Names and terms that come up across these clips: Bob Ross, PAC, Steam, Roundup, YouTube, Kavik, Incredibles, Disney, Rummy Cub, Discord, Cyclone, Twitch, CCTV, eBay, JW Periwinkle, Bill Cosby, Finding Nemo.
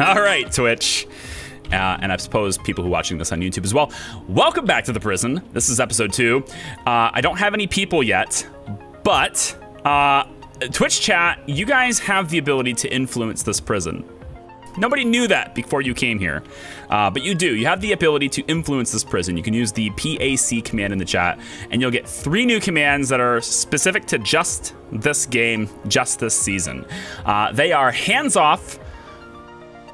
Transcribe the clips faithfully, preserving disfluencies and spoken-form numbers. All right, Twitch. Uh, and I suppose people who are watching this on YouTube as well. Welcome back to the prison. This is episode two. Uh, I don't have any people yet, but uh, Twitch chat, you guys have the ability to influence this prison. Nobody knew that before you came here, uh, but you do. You have the ability to influence this prison. You can use the P A C command in the chat, and you'll get three new commands that are specific to just this game, just this season. Uh, they are hands-off,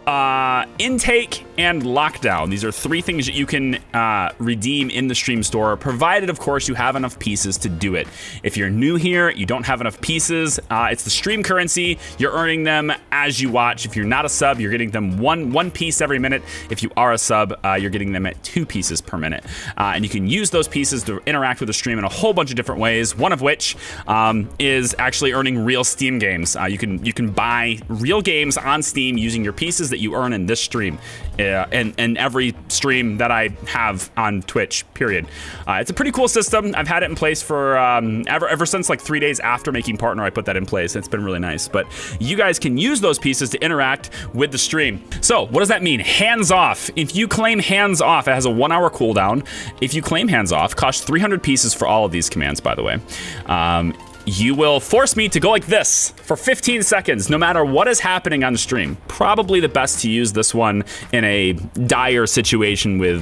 uh, intake, and lockdown. These are three things that you can uh, redeem in the stream store, provided, of course, you have enough pieces to do it. If you're new here, you don't have enough pieces, uh, it's the stream currency. You're earning them as you watch. If you're not a sub, you're getting them one one piece every minute. If you are a sub, uh, you're getting them at two pieces per minute. Uh, and you can use those pieces to interact with the stream in a whole bunch of different ways, one of which um, is actually earning real Steam games. Uh, you can you can buy real games on Steam using your pieces that you earn in this stream. Uh, and, and every stream that I have on Twitch, period. Uh, it's a pretty cool system. I've had it in place for um, ever, ever since like three days after making partner, I put that in place. It's been really nice, but you guys can use those pieces to interact with the stream. So what does that mean? Hands off. If you claim hands off, it has a one hour cooldown. If you claim hands off, costs three hundred pieces for all of these commands, by the way. Um, You will force me to go like this for fifteen seconds, no matter what is happening on the stream. Probably the best to use this one in a dire situation with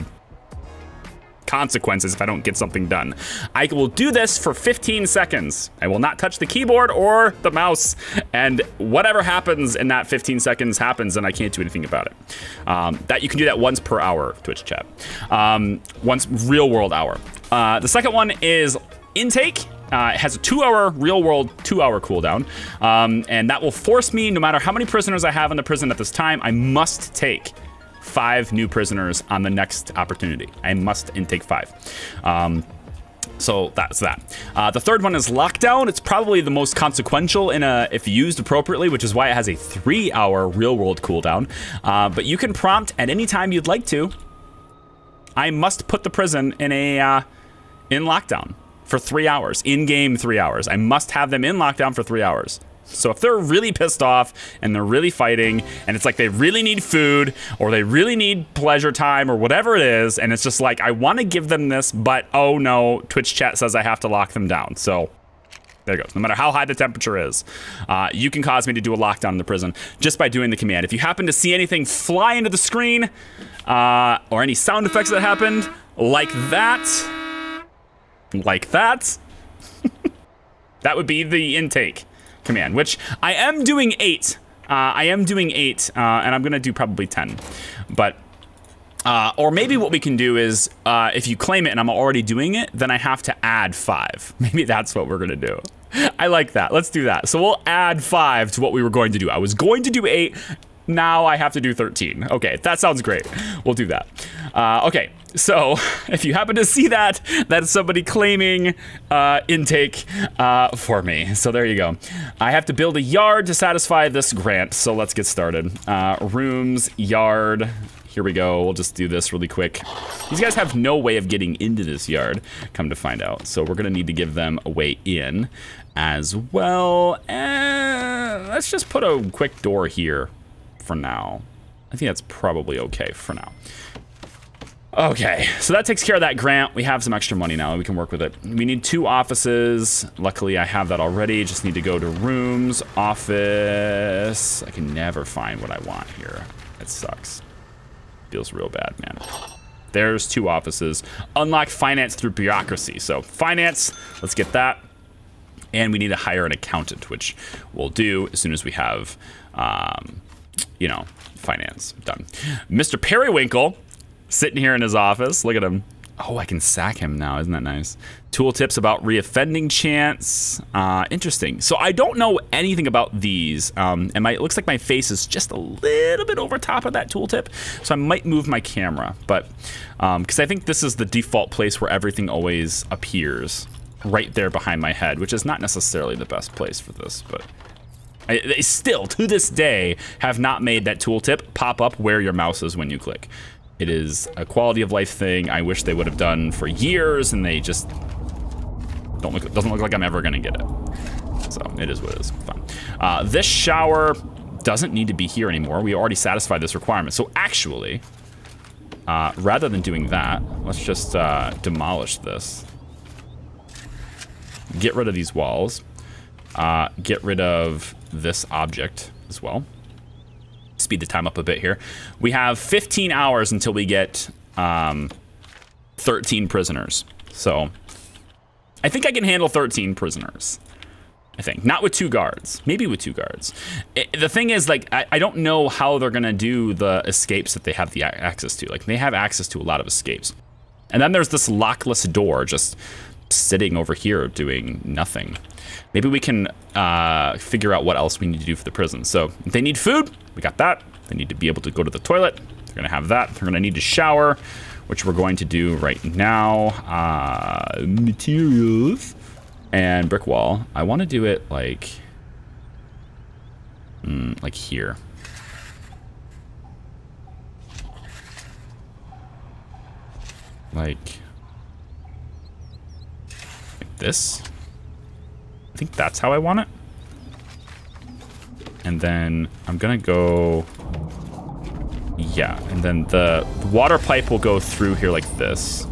consequences if I don't get something done. I will do this for fifteen seconds. I will not touch the keyboard or the mouse, and whatever happens in that fifteen seconds happens, and I can't do anything about it. Um, that you can do that once per hour, Twitch chat. Um, once real world hour. Uh, the second one is intake. Uh, it has a two-hour, real-world two-hour cooldown, um, and that will force me, no matter how many prisoners I have in the prison at this time, I must take five new prisoners on the next opportunity. I must intake five. Um, so that's that. Uh, the third one is lockdown. It's probably the most consequential in a, if used appropriately, which is why it has a three-hour real-world cooldown. Uh, but you can prompt at any time you'd like to, I must put the prison in a uh, in lockdown. For three hours, in-game three hours. I must have them in lockdown for three hours. So if they're really pissed off and they're really fighting and it's like they really need food or they really need pleasure time or whatever it is, and it's just like, I want to give them this, but oh no, Twitch chat says I have to lock them down. So there it goes. No matter how high the temperature is, uh, you can cause me to do a lockdown in the prison just by doing the command. If you happen to see anything fly into the screen uh, or any sound effects that happened like that, like that, that would be the intake command, which I am doing eight. Uh, I am doing eight, uh, and I'm gonna do probably ten, but, uh, or maybe what we can do is, uh, if you claim it and I'm already doing it, then I have to add five. Maybe that's what we're gonna do. I like that, let's do that. So we'll add five to what we were going to do. I was going to do eight, now I have to do thirteen. Okay, that sounds great, we'll do that. Uh, okay. So, if you happen to see that, that's somebody claiming uh, intake uh, for me. So there you go. I have to build a yard to satisfy this grant, so let's get started. Uh, rooms, yard, here we go. We'll just do this really quick. These guys have no way of getting into this yard, come to find out. So we're gonna need to give them a way in as well. And let's just put a quick door here for now. I think that's probably okay for now. Okay, so that takes care of that grant. We have some extra money now, we can work with it. We need two offices. Luckily, I have that already. Just need to go to rooms, office. I can never find what I want here. It sucks. Feels real bad, man. There's two offices. Unlock finance through bureaucracy. So finance, let's get that. And we need to hire an accountant, which we'll do as soon as we have, um, you know, finance done. Mister Periwinkle. Sitting here in his office, look at him. Oh, I can sack him now, isn't that nice? Tooltips about reoffending chance. Uh, interesting. So I don't know anything about these, um, and my, it looks like my face is just a little bit over top of that tooltip, so I might move my camera, but, um, because I think this is the default place where everything always appears, right there behind my head, which is not necessarily the best place for this, but I, they still, to this day, have not made that tooltip pop up where your mouse is when you click. It is a quality of life thing I wish they would have done for years, and they just don't look, doesn't look like I'm ever gonna get it. So it is what it is, fine. Uh, this shower, doesn't need to be here anymore. We already satisfied this requirement. So actually, uh, rather than doing that, let's just uh, demolish this. Get rid of these walls. Uh, get rid of this object as well. Speed the time up a bit here. We have fifteen hours until we get um, thirteen prisoners. So I think I can handle thirteen prisoners. I think. Not with two guards. Maybe with two guards. It, the thing is, like, I, I don't know how they're going to do the escapes that they have the access to. Like, they have access to a lot of escapes. And then there's this lockless door just sitting over here doing nothing. Maybe we can uh, figure out what else we need to do for the prison. So, if they need food, we got that. They need to be able to go to the toilet. They're going to have that. They're going to need to shower, which we're going to do right now. Uh, materials. And brick wall. I want to do it like, mm, like here. Like, like this. I think that's how I want it. And then I'm gonna go, yeah. And then the water pipe will go through here like this.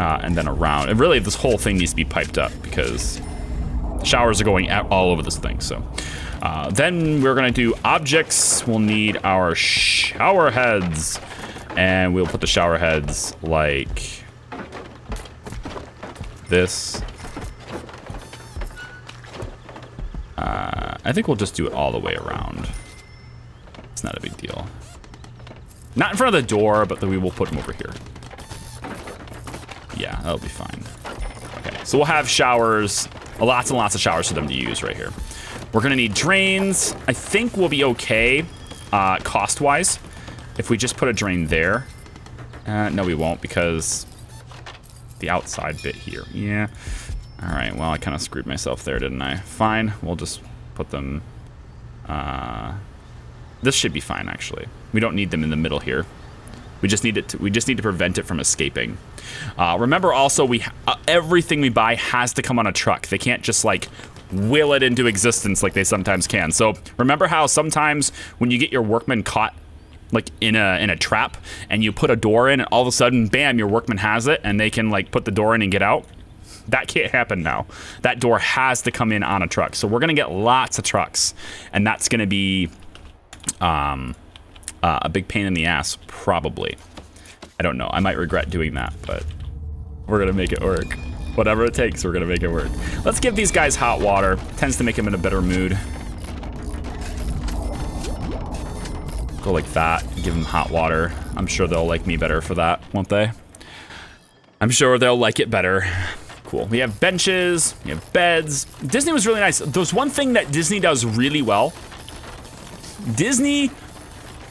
Uh, and then around. And really, this whole thing needs to be piped up because showers are going out all over this thing. So uh, then we're going to do objects. We'll need our shower heads. And we'll put the shower heads like this. Uh, I think we'll just do it all the way around. It's not a big deal. Not in front of the door, but then we will put them over here. Yeah, that'll be fine. Okay, so we'll have showers, lots and lots of showers for them to use right here. We're gonna need drains. I think we'll be okay uh, cost-wise if we just put a drain there. Uh, no, we won't because the outside bit here. Yeah. All right. Well, I kind of screwed myself there, didn't I? Fine. We'll just put them. Uh, this should be fine, actually. We don't need them in the middle here. We just need it to, we just need to prevent it from escaping. Uh, remember also, we uh, everything we buy has to come on a truck. They can't just like will it into existence like they sometimes can. So remember how sometimes when you get your workman caught like in a in a trap and you put a door in and all of a sudden, bam, your workman has it and they can like put the door in and get out? That can't happen now. That door has to come in on a truck. So we're gonna get lots of trucks and that's gonna be um, Uh, a big pain in the ass, probably. I don't know. I might regret doing that, but we're going to make it work. Whatever it takes, we're going to make it work. Let's give these guys hot water. Tends to make them in a better mood. Go like that. Give them hot water. I'm sure they'll like me better for that, won't they? I'm sure they'll like it better. Cool. We have benches. We have beds. Disney was really nice. There's one thing that Disney does really well. Disney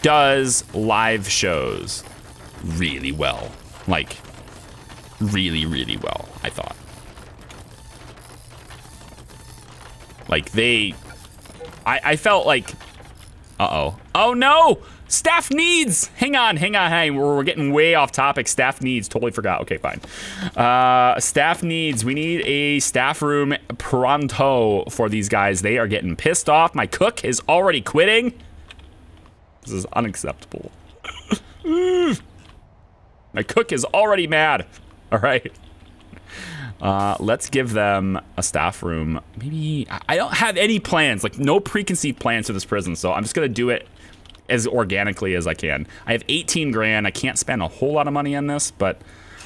does live shows really well. Like, really, really well, I thought. Like, they... I, I felt like... Uh-oh. Oh, no! Staff needs! Hang on, hang on, hang on. We're, we're getting way off topic. Staff needs. Totally forgot. Okay, fine. Uh, staff needs. We need a staff room pronto for these guys. They are getting pissed off. My cook is already quitting. This is unacceptable. My cook is already mad. All right. Uh, let's give them a staff room. Maybe I don't have any plans, like no preconceived plans for this prison. So I'm just going to do it as organically as I can. I have eighteen grand. I can't spend a whole lot of money on this, but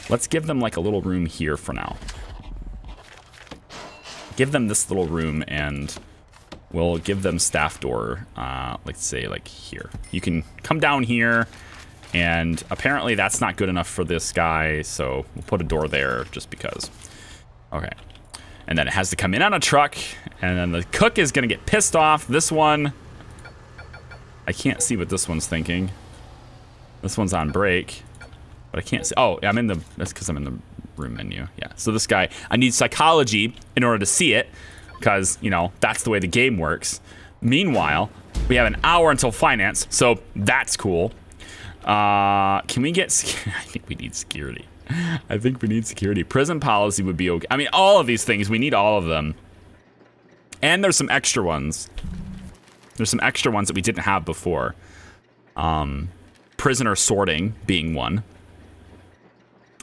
let's give them like a little room here for now. Give them this little room and we'll give them staff door, uh, let's say like here. You can come down here and apparently that's not good enough for this guy. So we'll put a door there just because. Okay. And then it has to come in on a truck and then the cook is gonna get pissed off. This one, I can't see what this one's thinking. This one's on break, but I can't see. Oh, I'm in the, that's because I'm in the room menu. Yeah, so this guy, I need psychology in order to see it. Because, you know, that's the way the game works. Meanwhile, we have an hour until finance, so that's cool. Uh, can we get... I think we need security. I think we need security. Prison policy would be okay. I mean, all of these things, we need all of them. And there's some extra ones. There's some extra ones that we didn't have before. Um, prisoner sorting being one.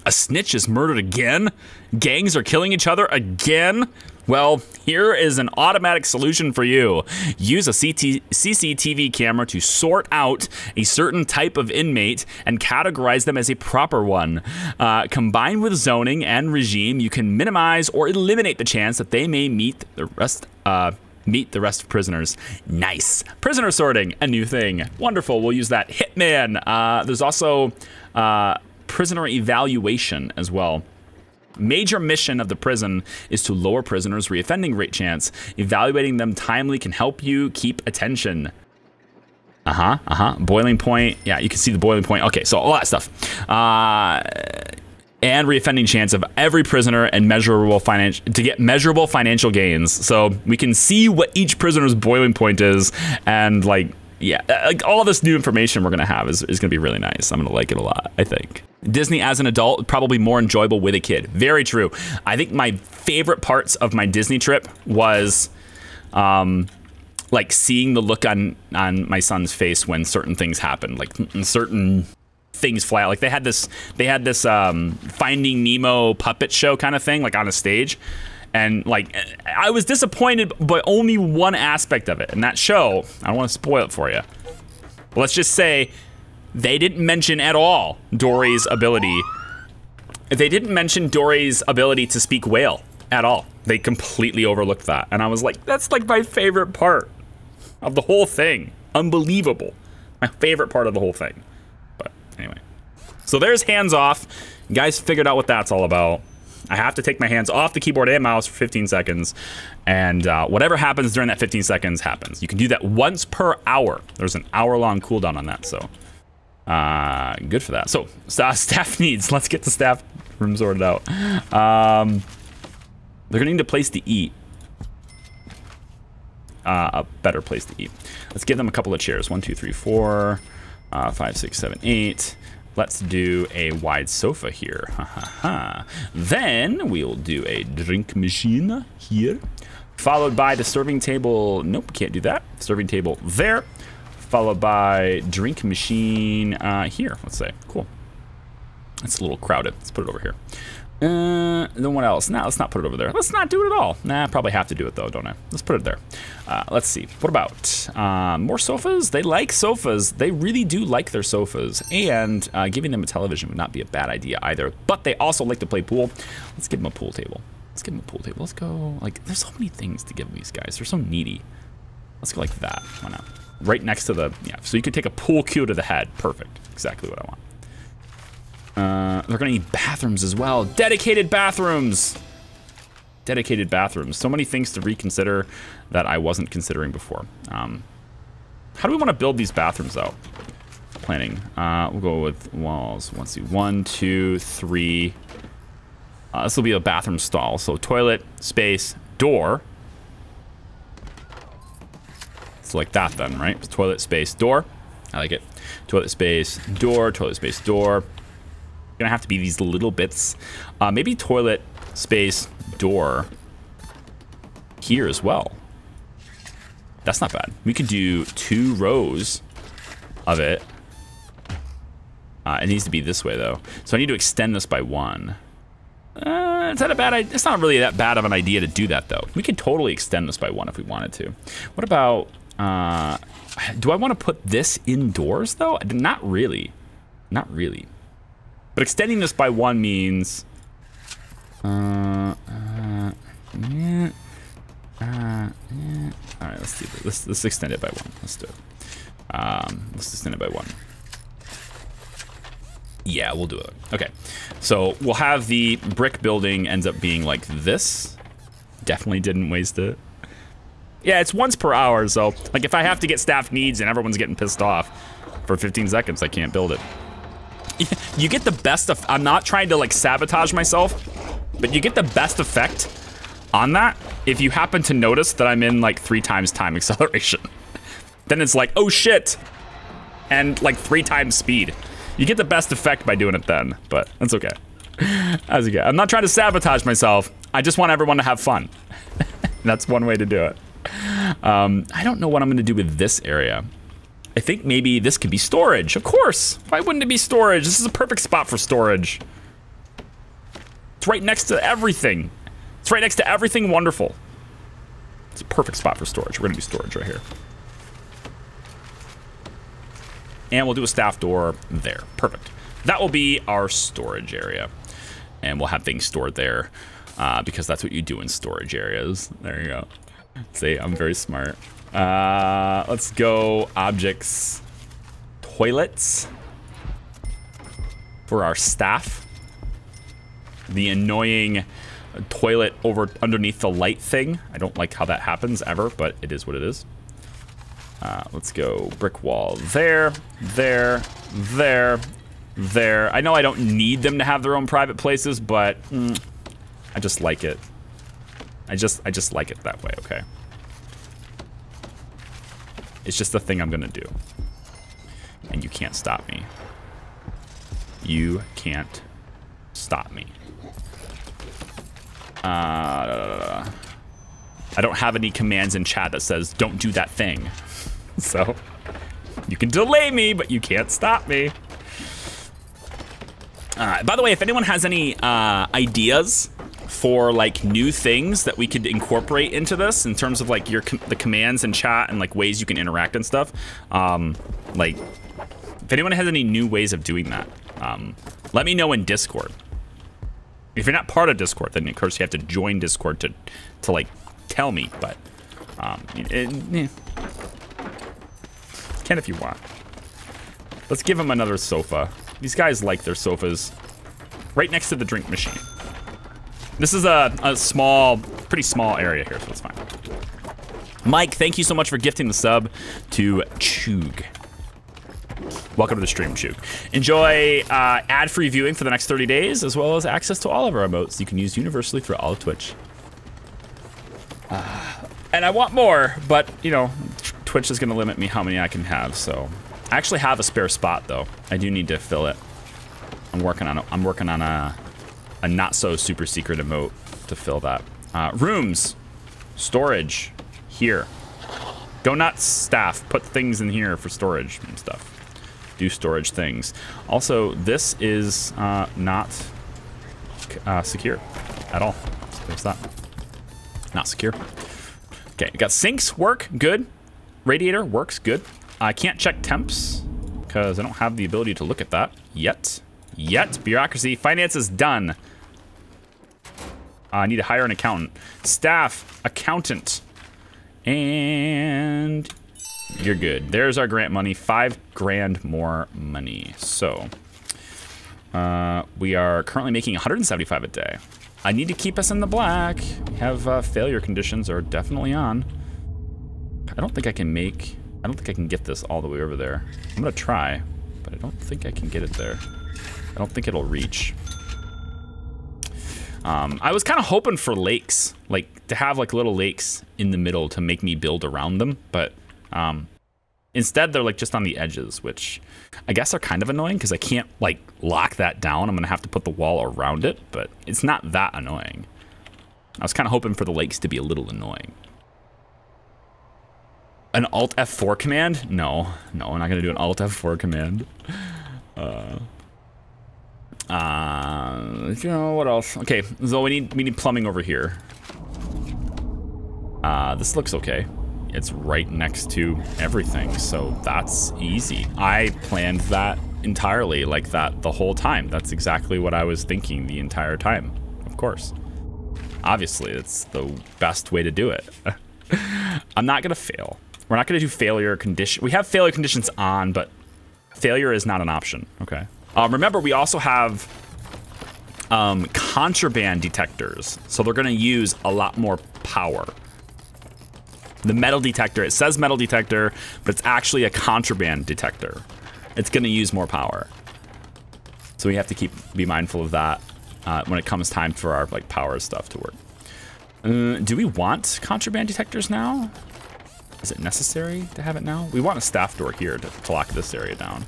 A snitch is murdered again? Gangs are killing each other again? Well, here is an automatic solution for you. Use a C C T V camera to sort out a certain type of inmate and categorize them as a proper one. Uh, combined with zoning and regime, you can minimize or eliminate the chance that they may meet the rest, uh, meet the rest of prisoners. Nice. Prisoner sorting, a new thing. Wonderful, we'll use that. Hitman. Uh, there's also uh, prisoner evaluation as well. Major mission of the prison is to lower prisoners' reoffending rate chance. Evaluating them timely can help you keep attention. Uh-huh, uh-huh. Boiling point. Yeah, you can see the boiling point. Okay, so a lot of stuff. Uh, and reoffending chance of every prisoner and measurable financial to get measurable financial gains. So we can see what each prisoner's boiling point is, and like, yeah, like all this new information we're gonna have is, is gonna be really nice. I'm gonna like it a lot, I think. Disney as an adult, probably more enjoyable with a kid. Very true. I think my favorite parts of my Disney trip was um, like seeing the look on, on my son's face when certain things happened, like certain things fly out. Like they had this, they had this um, Finding Nemo puppet show kind of thing, like on a stage. And like, I was disappointed by only one aspect of it. And that show, I don't want to spoil it for you, but let's just say they didn't mention at all Dory's ability. They didn't mention Dory's ability to speak whale at all. They completely overlooked that. And I was like, that's like my favorite part of the whole thing. Unbelievable. My favorite part of the whole thing. But anyway. So there's hands off. You guys figured out what that's all about. I have to take my hands off the keyboard and mouse for fifteen seconds, and uh, whatever happens during that fifteen seconds happens. You can do that once per hour. There's an hour-long cooldown on that, so uh, good for that. So uh, staff needs. Let's get the staff room sorted out. Um, they're gonna need a place to eat. Uh, a better place to eat. Let's give them a couple of chairs. One, two, three, four, uh, five, six, seven, eight. Let's do a wide sofa here. Ha, ha, ha. Then we'll do a drink machine here, followed by the serving table. Nope, can't do that. Serving table there, followed by drink machine uh, here, let's say. Cool. It's a little crowded. Let's put it over here. Uh, then what else? No, let's not put it over there. Let's not do it at all. Nah, I probably have to do it though, don't I? Let's put it there. Uh, let's see. What about uh, more sofas? They like sofas. They really do like their sofas, and uh, giving them a television would not be a bad idea either. But they also like to play pool. Let's give them a pool table. Let's give them a pool table. Let's go. Like, there's so many things to give these guys. They're so needy. Let's go like that. Why not? Right next to the, yeah. So you could take a pool cue to the head. Perfect. Exactly what I want. Uh, they're gonna need bathrooms as well. Dedicated bathrooms. Dedicated bathrooms. So many things to reconsider that I wasn't considering before. Um, how do we want to build these bathrooms out? Planning. Uh, we'll go with walls. Let's see. One, two, three. Uh, this will be a bathroom stall. So toilet, space, door. It's like that then, right? Toilet, space, door. I like it. Toilet, space, door. Toilet, space, door. Gonna have to be these little bits. Uh, maybe toilet, space, door here as well. That's not bad. We could do two rows of it. Uh, it needs to be this way though. So I need to extend this by one. Uh, it's not a bad idea. It's not really that bad of an idea to do that though. We could totally extend this by one if we wanted to. What about, uh, do I wanna put this indoors though? Not really, not really. But extending this by one means, uh, uh, yeah, uh, yeah. All right, let's do this. Let's, let's extend it by one. Let's do it. Um, let's extend it by one. Yeah, we'll do it. Okay, so we'll have the brick building ends up being like this. Definitely didn't waste it. Yeah, it's once per hour, so like if I have to get staff needs and everyone's getting pissed off for fifteen seconds, I can't build it. You get the best of, I'm not trying to like sabotage myself, but you get the best effect on that if you happen to notice that I'm in like three times time acceleration. Then it's like, oh shit. And like three times speed. You get the best effect by doing it then, but that's okay. That's okay. I'm not trying to sabotage myself. I just want everyone to have fun. That's one way to do it. Um, I don't know what I'm gonna do with this area. I think maybe this could be storage, of course. Why wouldn't it be storage? This is a perfect spot for storage. It's right next to everything. It's right next to everything wonderful. It's a perfect spot for storage. We're gonna do storage right here. And we'll do a staff door there, perfect. That will be our storage area. And we'll have things stored there uh, because that's what you do in storage areas. There you go. See, I'm very smart. Uh, let's go objects, toilets for our staff. The annoying toilet over underneath the light thing. I don't like how that happens ever, but it is what it is. Uh, let's go brick wall there, there, there, there. I know I don't need them to have their own private places, but mm, I just like it. I just, I just like it that way, okay? It's just the thing I'm gonna do. And you can't stop me. You can't stop me. Uh, I don't have any commands in chat that says, don't do that thing. So, you can delay me, but you can't stop me. Uh, by the way, if anyone has any uh, ideas for like new things that we could incorporate into this in terms of like your com the commands and chat and like ways you can interact and stuff. Um, like if anyone has any new ways of doing that, um, let me know in Discord. If you're not part of Discord, then of course you have to join Discord to, to like tell me, but um, it, it, yeah. Can if you want. Let's give them another sofa. These guys like their sofas right next to the drink machine. This is a, a small, pretty small area here, so it's fine. Mike, thank you so much for gifting the sub to Chug. Welcome to the stream, Chug. Enjoy uh, ad-free viewing for the next thirty days, as well as access to all of our emotes you can use universally through all of Twitch. Uh, and I want more, but, you know, Twitch is going to limit me how many I can have, so. I actually have a spare spot, though. I do need to fill it. I'm working on it. I'm working on a... a not so super secret emote to fill that. Uh, rooms, storage, here. Go nuts, staff, put things in here for storage and stuff. Do storage things. Also, this is uh, not uh, secure at all. So there's that. Not secure. Okay, we got sinks, work, good. Radiator, works, good. I can't check temps because I don't have the ability to look at that yet. Yet, bureaucracy, finance is done. Uh, I need to hire an accountant. Staff, accountant. And you're good. There's our grant money, five grand more money. So uh, we are currently making one hundred seventy-five a day. I need to keep us in the black. We have uh, failure conditions are definitely on. I don't think I can make, I don't think I can get this all the way over there. I'm gonna try, but I don't think I can get it there. I don't think it'll reach. Um, I was kind of hoping for lakes, like to have like little lakes in the middle to make me build around them, but um, instead they're like just on the edges, which I guess are kind of annoying because I can't like lock that down. I'm gonna have to put the wall around it, but it's not that annoying. I was kind of hoping for the lakes to be a little annoying. An Alt F four command? No, no, I'm not gonna do an Alt F four command. Uh, Uh, you know what else? Okay, so we need we need plumbing over here. Uh, this looks okay. It's right next to everything, so that's easy. I planned that entirely like that the whole time. That's exactly what I was thinking the entire time. Of course, obviously, it's the best way to do it. I'm not gonna fail. We're not gonna do failure condition. We have failure conditions on, but failure is not an option. Okay. Um, remember, we also have um, contraband detectors, so they're going to use a lot more power. The metal detector, it says metal detector, but it's actually a contraband detector. It's going to use more power. So we have to keep be mindful of that uh, when it comes time for our like power stuff to work. Uh, do we want contraband detectors now? Is it necessary to have it now? We want a staff door here to, to lock this area down.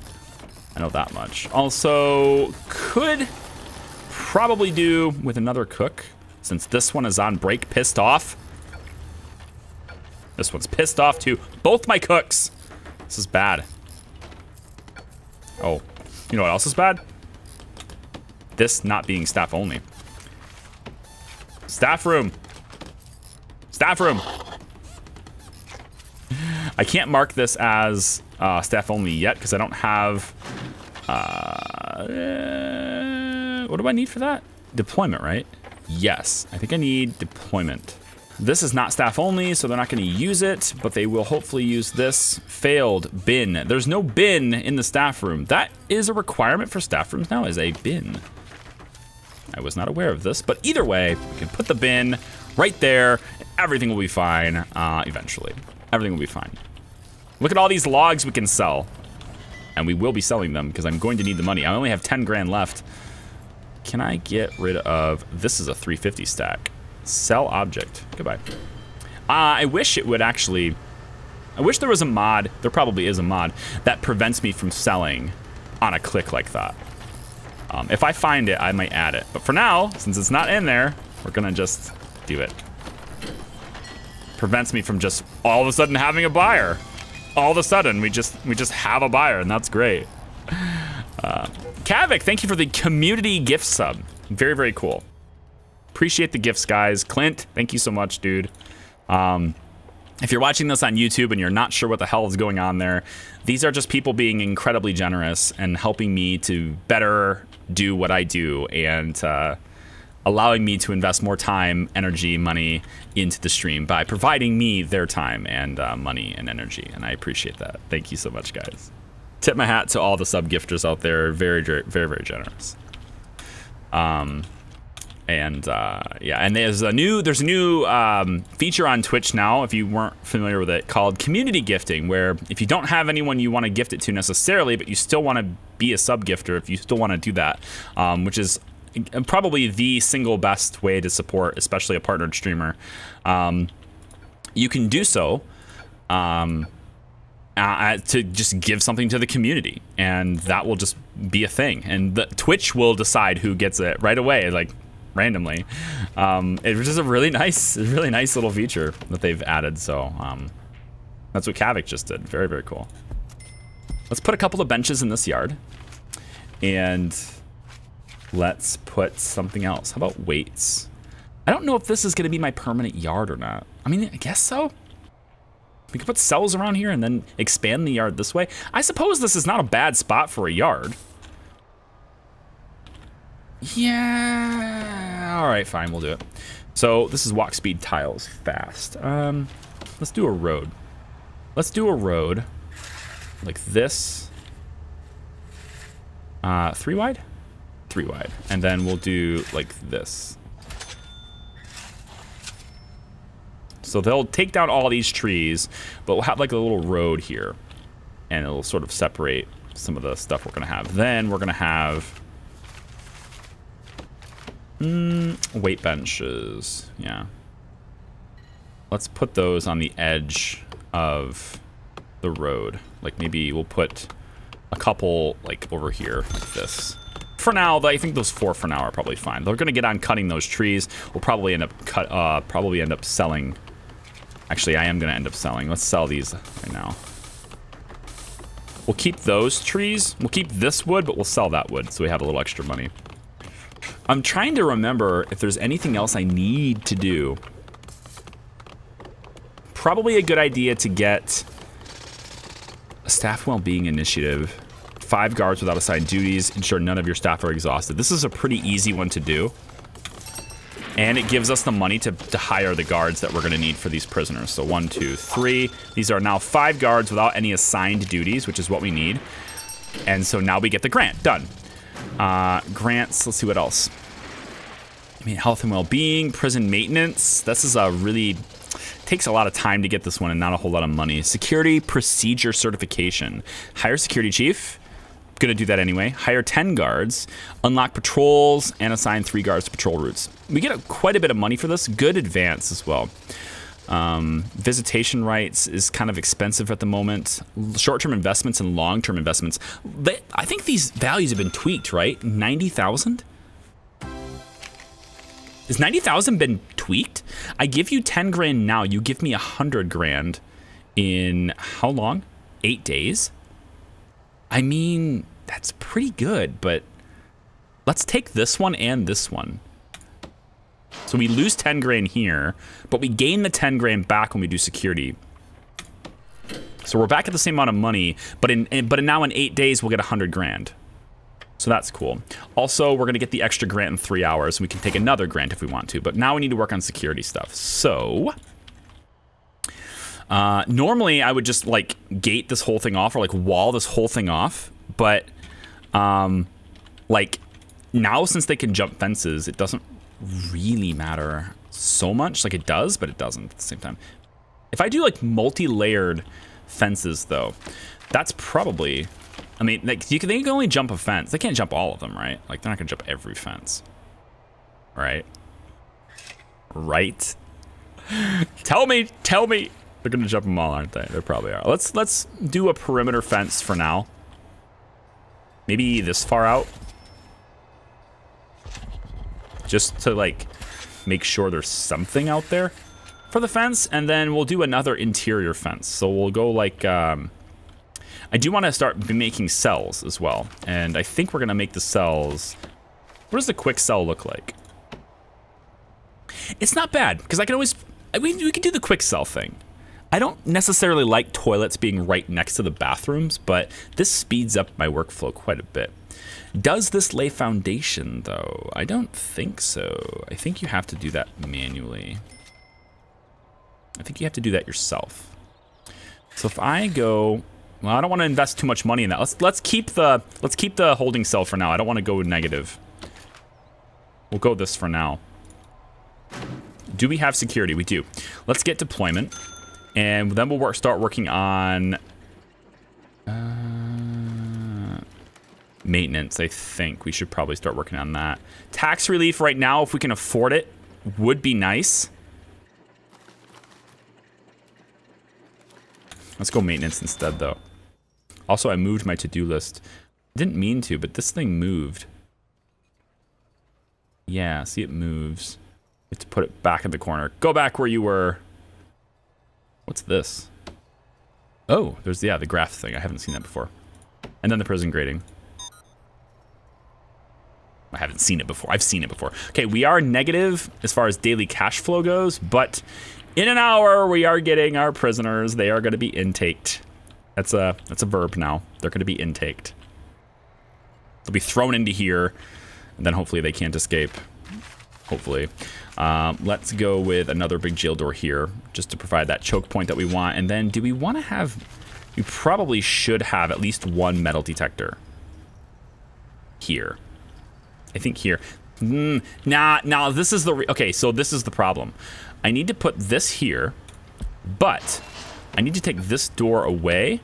I know that much. Also, could probably do with another cook, since this one is on break, pissed off. This one's pissed off too. Both my cooks. This is bad. Oh, you know what else is bad? This not being staff only. Staff room. Staff room. I can't mark this as uh, staff only yet because I don't have... Uh, uh, what do I need for that? Deployment, right? Yes, I think I need deployment. This is not staff only, so they're not going to use it, but they will hopefully use this. Failed bin. There's no bin in the staff room. That is a requirement for staff rooms now, is a bin. I was not aware of this, but either way, we can put the bin right there. And everything will be fine uh, eventually. Everything will be fine. Look at all these logs we can sell. And we will be selling them because I'm going to need the money. I only have ten grand left. Can I get rid of, this is a three fifty stack. Sell object, goodbye. Uh, I wish it would actually, I wish there was a mod, there probably is a mod, that prevents me from selling on a click like that. Um, if I find it, I might add it. But for now, since it's not in there, we're gonna just do it. Prevents me from just all of a sudden having a buyer. All of a sudden, we just we just have a buyer, and that's great. Uh, Kavik, thank you for the community gift sub. Very, very cool. Appreciate the gifts, guys. Clint, thank you so much, dude. Um, if you're watching this on YouTube and you're not sure what the hell is going on there, these are just people being incredibly generous and helping me to better do what I do and uh, allowing me to invest more time, energy, money into the stream by providing me their time and uh, money and energy. And I appreciate that. Thank you so much, guys. Tip my hat to all the sub gifters out there. Very, very, very, very generous. Um, and uh, yeah, and there's a new there's a new um, feature on Twitch now. If you weren't familiar with it, called community gifting, where if you don't have anyone you want to gift it to necessarily, but you still want to be a sub gifter, if you still want to do that, um, which is probably the single best way to support, especially a partnered streamer, um, you can do so. Um, Uh, to just give something to the community, and that will just be a thing, and the Twitch will decide who gets it right away, like randomly. Um, it was just a really nice, really nice little feature that they've added. So um, that's what Kavik just did. Very, very cool. Let's put a couple of benches in this yard, and let's put something else. How about weights? I don't know if this is going to be my permanent yard or not. I mean, I guess so. We could put cells around here and then expand the yard this way. I suppose this is not a bad spot for a yard. Yeah. All right, fine, we'll do it. So this is walk speed tiles fast. Um, let's do a road. Let's do a road like this. Uh, three wide? Three wide. And then we'll do like this. So they'll take down all these trees, but we'll have like a little road here, and it'll sort of separate some of the stuff we're gonna have. Then we're gonna have mm, weight benches, yeah. Let's put those on the edge of the road. Like maybe we'll put a couple like over here like this. For now, I think those four for now are probably fine. They're gonna get on cutting those trees. We'll probably end up cut, uh, probably end up selling. Actually, I am going to end up selling. Let's sell these right now. We'll keep those trees. We'll keep this wood, but we'll sell that wood so we have a little extra money. I'm trying to remember if there's anything else I need to do. Probably a good idea to get a staff well-being initiative. Five guards without assigned duties. Ensure none of your staff are exhausted. This is a pretty easy one to do. And it gives us the money to, to hire the guards that we're going to need for these prisoners. So one, two, three. These are now five guards without any assigned duties, which is what we need. And so now we get the grant. Done. Uh, grants. Let's see what else. I mean, health and well-being, prison maintenance. This is a really... takes a lot of time to get this one and not a whole lot of money. Security procedure certification. Hire security chief. Gonna do that anyway. Hire ten guards, unlock patrols, and assign three guards to patrol routes. We get a, quite a bit of money for this. Good advance as well. Um, visitation rights is kind of expensive at the moment. Short-term investments and long-term investments. They, I think these values have been tweaked, right? ninety thousand? Has ninety thousand been tweaked. I give you ten grand now, you give me a hundred grand in how long? Eight days? I mean, that's pretty good, but let's take this one and this one. So we lose ten grand here, but we gain the ten grand back when we do security. So we're back at the same amount of money, but in, in but in now in eight days, we'll get a hundred grand. So that's cool. Also, we're gonna get the extra grant in three hours. And we can take another grant if we want to, but now we need to work on security stuff. So, uh, normally I would just like gate this whole thing off or like wall this whole thing off, but um, like now since they can jump fences, it doesn't really matter so much. Like it does, but it doesn't at the same time. If I do like multi-layered fences though, that's probably, I mean, like you can, they can only jump a fence. They can't jump all of them, right? Like they're not gonna jump every fence, right? Right? tell me, tell me, they're gonna jump them all, aren't they? They probably are. Let's let's do a perimeter fence for now. Maybe this far out, just to like make sure there's something out there for the fence, and then we'll do another interior fence. So we'll go like. Um, I do want to start making cells as well. And I think we're going to make the cells. What does the quick cell look like? It's not bad because I can always, I mean, we can do the quick cell thing. I don't necessarily like toilets being right next to the bathrooms, but this speeds up my workflow quite a bit. Does this lay foundation though? I don't think so. I think you have to do that manually. I think you have to do that yourself. So if I go, well, I don't want to invest too much money in that. Let's let's keep the let's keep the holding cell for now. I don't want to go negative. We'll go this for now. Do we have security? We do. Let's get deployment, and then we'll work, start working on uh, maintenance. I think we should probably start working on that. Tax relief right now, if we can afford it, would be nice. Let's go maintenance instead, though. Also, I moved my to-do list. Didn't mean to, but this thing moved. Yeah, see, it moves. We have to put it back in the corner. Go back where you were. What's this? Oh, there's, yeah, the graph thing. I haven't seen that before. And then the prison grading. I haven't seen it before. I've seen it before. Okay, we are negative as far as daily cash flow goes, but in an hour, we are getting our prisoners. They are going to be intaked. That's a that's a verb now. They're going to be intaked. They'll be thrown into here, and then hopefully they can't escape. Hopefully. Um, let's go with another big jail door here, just to provide that choke point that we want. And then do we want to have... We probably should have at least one metal detector. Here. I think here. Mm, nah, nah, this is the... Re okay, so this is the problem. I need to put this here, but... I need to take this door away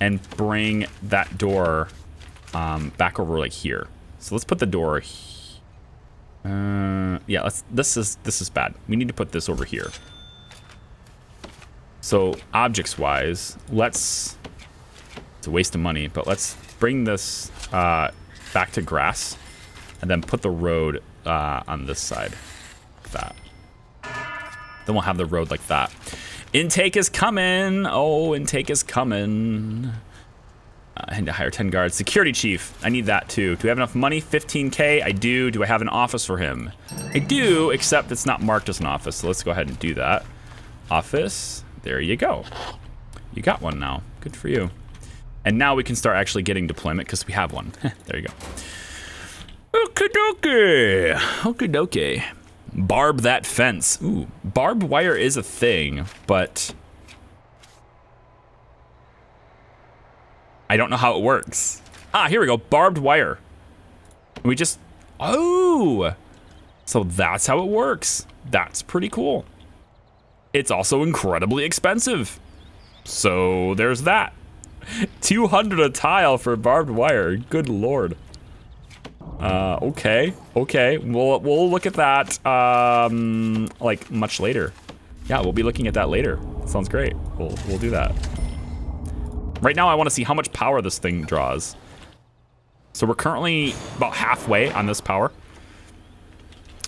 and bring that door um, back over like here. So let's put the door. He uh, yeah, let's, this is this is bad. We need to put this over here. So objects-wise, let's. It's a waste of money, but let's bring this uh, back to grass, and then put the road uh, on this side, like that. Then we'll have the road like that. Intake is coming. Oh, intake is coming. Uh, I need to hire ten guards. Security chief. I need that too. Do I have enough money? fifteen K. I do. Do I have an office for him? I do, except it's not marked as an office. So let's go ahead and do that. Office. There you go. You got one now. Good for you. And now we can start actually getting deployment because we have one. There you go. Okie dokie. Okie dokie. Barb that fence. Ooh, barbed wire is a thing, but I don't know how it works. Ah, here we go, barbed wire. We just, oh, so that's how it works. That's pretty cool. It's also incredibly expensive. So there's that. two hundred a tile for barbed wire, good Lord. Uh, okay, okay, we'll, we'll look at that, um, like, much later. Yeah, we'll be looking at that later. Sounds great. We'll, we'll do that. Right now, I want to see how much power this thing draws. So we're currently about halfway on this power.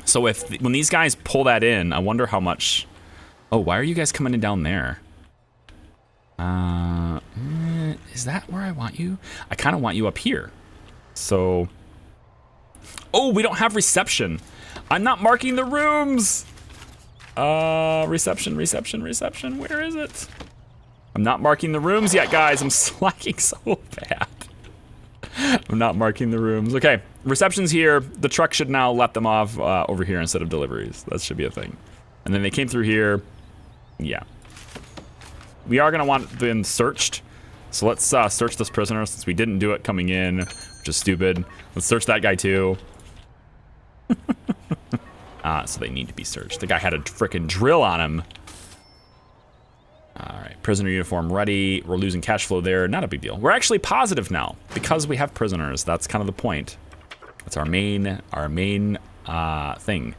So if th when these guys pull that in, I wonder how much. Oh, why are you guys coming in down there? Uh, is that where I want you? I kind of want you up here. So, oh, we don't have reception. I'm not marking the rooms. Uh, reception, reception, reception. Where is it? I'm not marking the rooms yet, guys. I'm slacking so bad. I'm not marking the rooms. Okay, reception's here. The truck should now let them off uh, over here instead of deliveries. That should be a thing. And then they came through here. Yeah. We are gonna want them searched. So let's uh, search this prisoner since we didn't do it coming in, which is stupid. Let's search that guy too. uh, so they need to be searched. The guy had a frickin' drill on him. All right, prisoner uniform ready. We're losing cash flow there, not a big deal. We're actually positive now because we have prisoners. That's kind of the point. That's our main, our main uh, thing.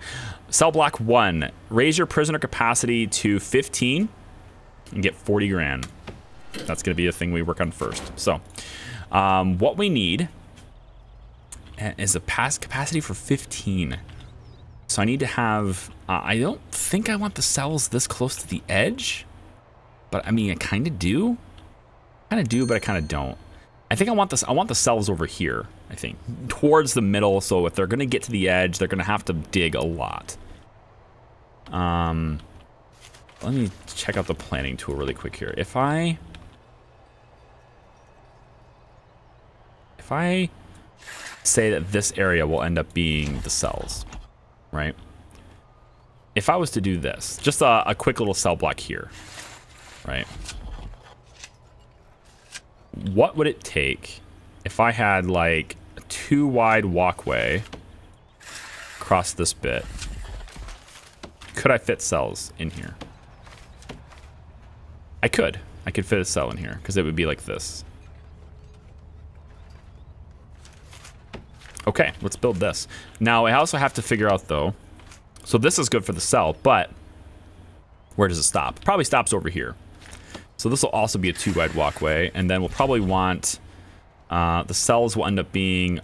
Cell block one, raise your prisoner capacity to fifteen and get forty grand. That's gonna be a thing we work on first. So um, what we need is a pass capacity for fifteen. So I need to have, uh, I don't think I want the cells this close to the edge. But I mean, I kind of do, kind of do, but I kind of don't. I think I want this. I want the cells over here. I think towards the middle. So if they're gonna get to the edge, they're gonna have to dig a lot. Um, let me check out the planning tool really quick here. If I, if I say that this area will end up being the cells, right? If I was to do this, just a, a quick little cell block here. Right. What would it take if I had like a two wide walkway across this bit? Could I fit cells in here? I could. I could fit a cell in here because it would be like this. Okay, let's build this. Now I also have to figure out though, so this is good for the cell, but where does it stop? It probably stops over here. So this will also be a two-wide walkway, and then we'll probably want, uh, the cells will end up being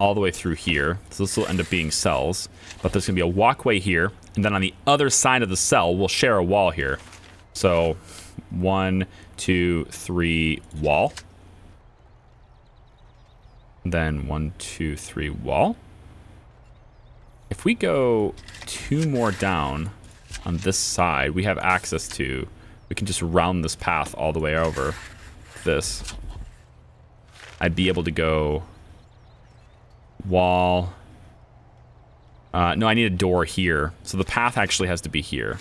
all the way through here. So this will end up being cells, but there's gonna be a walkway here, and then on the other side of the cell, we'll share a wall here. So one, two, three, wall. Then one, two, three, wall. If we go two more down on this side, we have access to, we can just round this path all the way over this. I'd be able to go wall. Uh, no, I need a door here. So the path actually has to be here.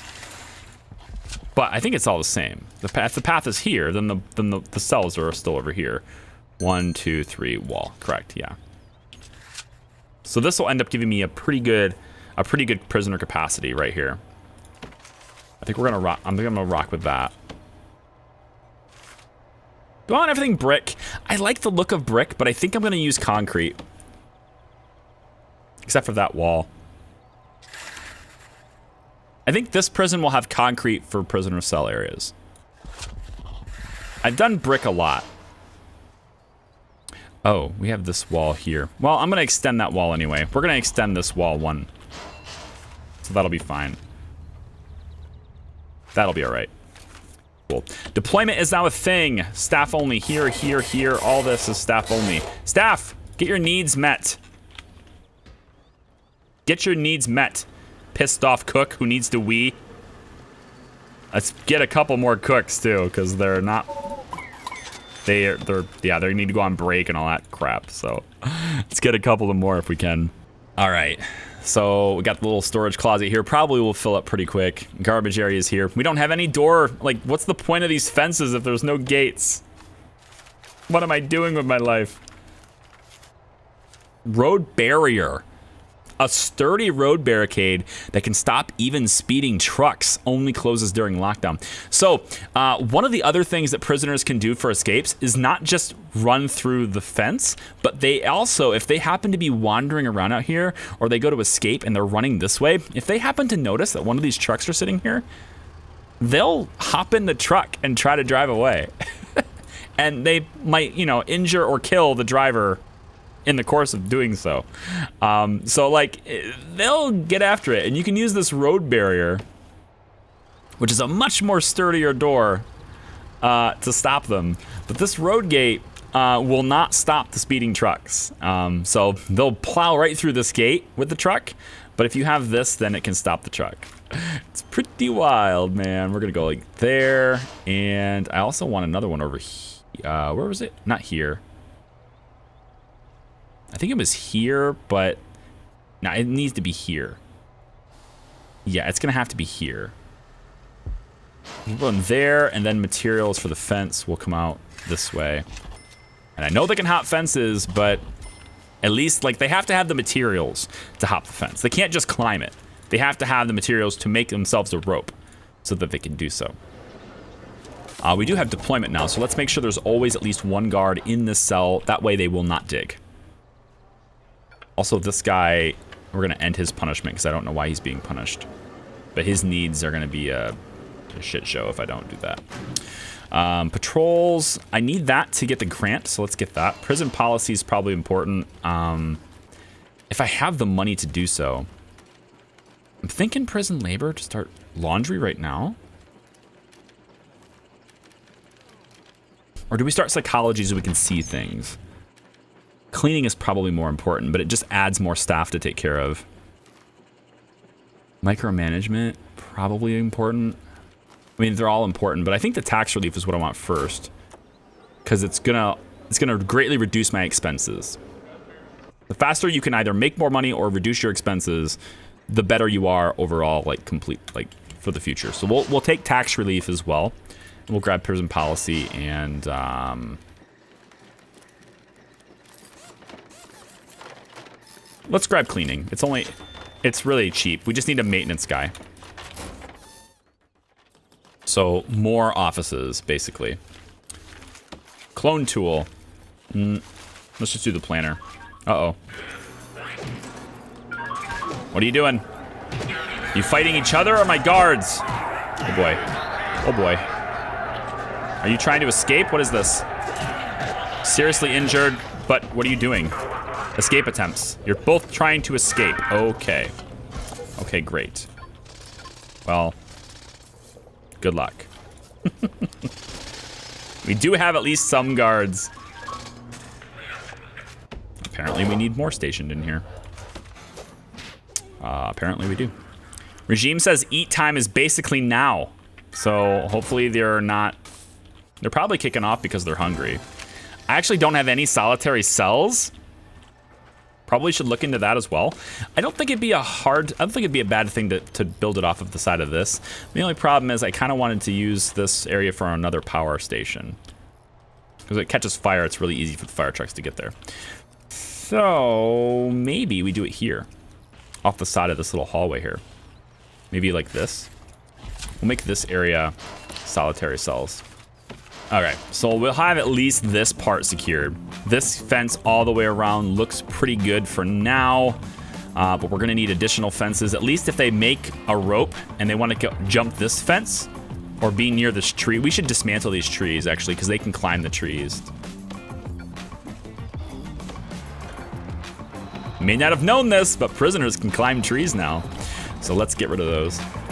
But I think it's all the same. The path, if the path is here, then the then the, the cells are still over here. One, two, three, wall. Correct, yeah. So this will end up giving me a pretty good, a pretty good prisoner capacity right here. I think we're gonna rock. I think I'm gonna rock with that. Do I want everything brick? I like the look of brick, but I think I'm gonna use concrete. Except for that wall. I think this prison will have concrete for prisoner cell areas. I've done brick a lot. Oh, we have this wall here. Well, I'm gonna extend that wall anyway. We're gonna extend this wall one. So that'll be fine. That'll be all right. Cool. Deployment is now a thing. Staff only. Here, here, here. All this is staff only. Staff, get your needs met. Get your needs met. Pissed off cook who needs to wee. Let's get a couple more cooks too, because they're not. They are. They're. Yeah. They need to go on break and all that crap. So let's get a couple of more if we can. All right. So we got the little storage closet here. Probably will fill up pretty quick. Garbage area is here. We don't have any door. Like, what's the point of these fences if there's no gates? What am I doing with my life? Road barrier. A sturdy road barricade that can stop even speeding trucks, only closes during lockdown. So uh, one of the other things that prisoners can do for escapes is not just run through the fence, but they also, if they happen to be wandering around out here or they go to escape and they're running this way, if they happen to notice that one of these trucks are sitting here, they'll hop in the truck and try to drive away. And they might, you know, injure or kill the driver in the course of doing so. Um, so like, they'll get after it, and you can use this road barrier, which is a much more sturdier door, uh, to stop them. But this road gate uh, will not stop the speeding trucks. Um, so they'll plow right through this gate with the truck, but if you have this, then it can stop the truck. It's pretty wild, man. We're gonna go like there, and I also want another one over here. Uh, where was it? Not here. I think it was here, but no, it needs to be here. Yeah, it's gonna have to be here. We'll go in there, and then materials for the fence will come out this way. And I know they can hop fences, but at least like they have to have the materials to hop the fence. They can't just climb it. They have to have the materials to make themselves a rope so that they can do so. Uh, we do have deployment now, so let's make sure there's always at least one guard in this cell. That way they will not dig. Also, this guy, we're going to end his punishment because I don't know why he's being punished. But his needs are going to be a, a shit show if I don't do that. Um, patrols, I need that to get the grant, so let's get that. Prison policy is probably important. Um, if I have the money to do so. I'm thinking prison labor to start laundry right now. Or do we start psychology so we can see things? Cleaning is probably more important, but it just adds more staff to take care of. Micromanagement, probably important. I mean, they're all important, but I think the tax relief is what I want first. Because it's gonna, it's gonna greatly reduce my expenses. The faster you can either make more money or reduce your expenses, the better you are overall, like complete, like for the future. So we'll we'll take tax relief as well. We'll grab prison policy and um, let's grab cleaning. It's only, it's really cheap. We just need a maintenance guy. So more offices, basically. Clone tool. Mm, let's just do the planner. Uh oh. What are you doing? You fighting each other or my guards? Oh boy. Oh boy. Are you trying to escape? What is this? Seriously injured, but what are you doing? Escape attempts. You're both trying to escape. Okay. Okay, great. Well, good luck. We do have at least some guards. Apparently we need more stationed in here. Uh, apparently we do. Regime says eat time is basically now. So hopefully they're not... They're probably kicking off because they're hungry. I actually don't have any solitary cells. Probably should look into that as well. I don't think it'd be a hard... I don't think it'd be a bad thing to, to build it off of the side of this. The only problem is I kind of wanted to use this area for another power station. Because it catches fire, it's really easy for the fire trucks to get there. So maybe we do it here. Off the side of this little hallway here. Maybe like this. We'll make this area solitary cells. All right, so we'll have at least this part secured. This fence all the way around looks pretty good for now, uh, but we're gonna need additional fences. At least if they make a rope and they wanna go jump this fence or be near this tree, we should dismantle these trees actually because they can climb the trees. May not have known this, but prisoners can climb trees now. So let's get rid of those.